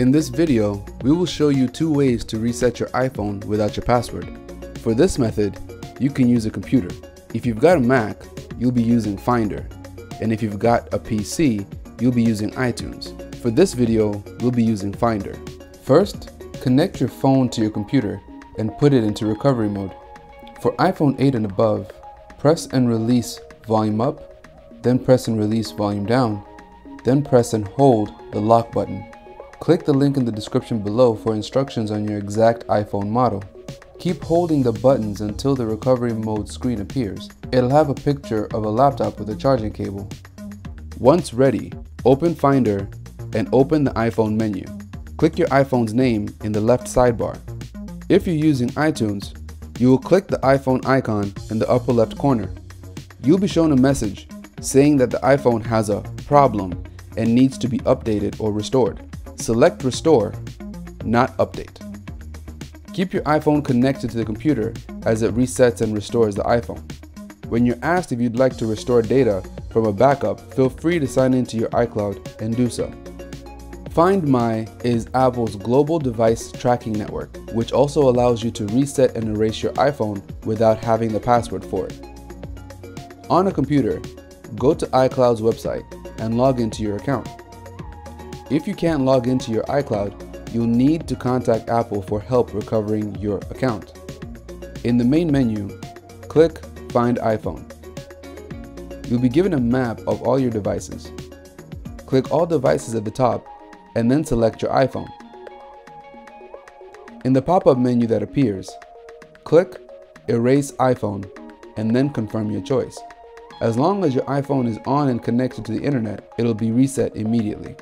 In this video, we will show you two ways to reset your iPhone without your password. For this method, you can use a computer. If you've got a Mac, you'll be using Finder. And if you've got a PC, you'll be using iTunes. For this video, we'll be using Finder. First, connect your phone to your computer and put it into recovery mode. For iPhone 8 and above, press and release volume up, then press and release volume down, then press and hold the lock button. Click the link in the description below for instructions on your exact iPhone model. Keep holding the buttons until the recovery mode screen appears. It'll have a picture of a laptop with a charging cable. Once ready, open Finder and open the iPhone menu. Click your iPhone's name in the left sidebar. If you're using iTunes, you will click the iPhone icon in the upper left corner. You'll be shown a message saying that the iPhone has a problem and needs to be updated or restored. Select Restore, not Update. Keep your iPhone connected to the computer as it resets and restores the iPhone. When you're asked if you'd like to restore data from a backup, feel free to sign into your iCloud and do so. Find My is Apple's global device tracking network, which also allows you to reset and erase your iPhone without having the password for it. On a computer, go to iCloud's website and log into your account. If you can't log into your iCloud, you'll need to contact Apple for help recovering your account. In the main menu, click Find iPhone. You'll be given a map of all your devices. Click All Devices at the top and then select your iPhone. In the pop-up menu that appears, click Erase iPhone and then confirm your choice. As long as your iPhone is on and connected to the internet, it'll be reset immediately.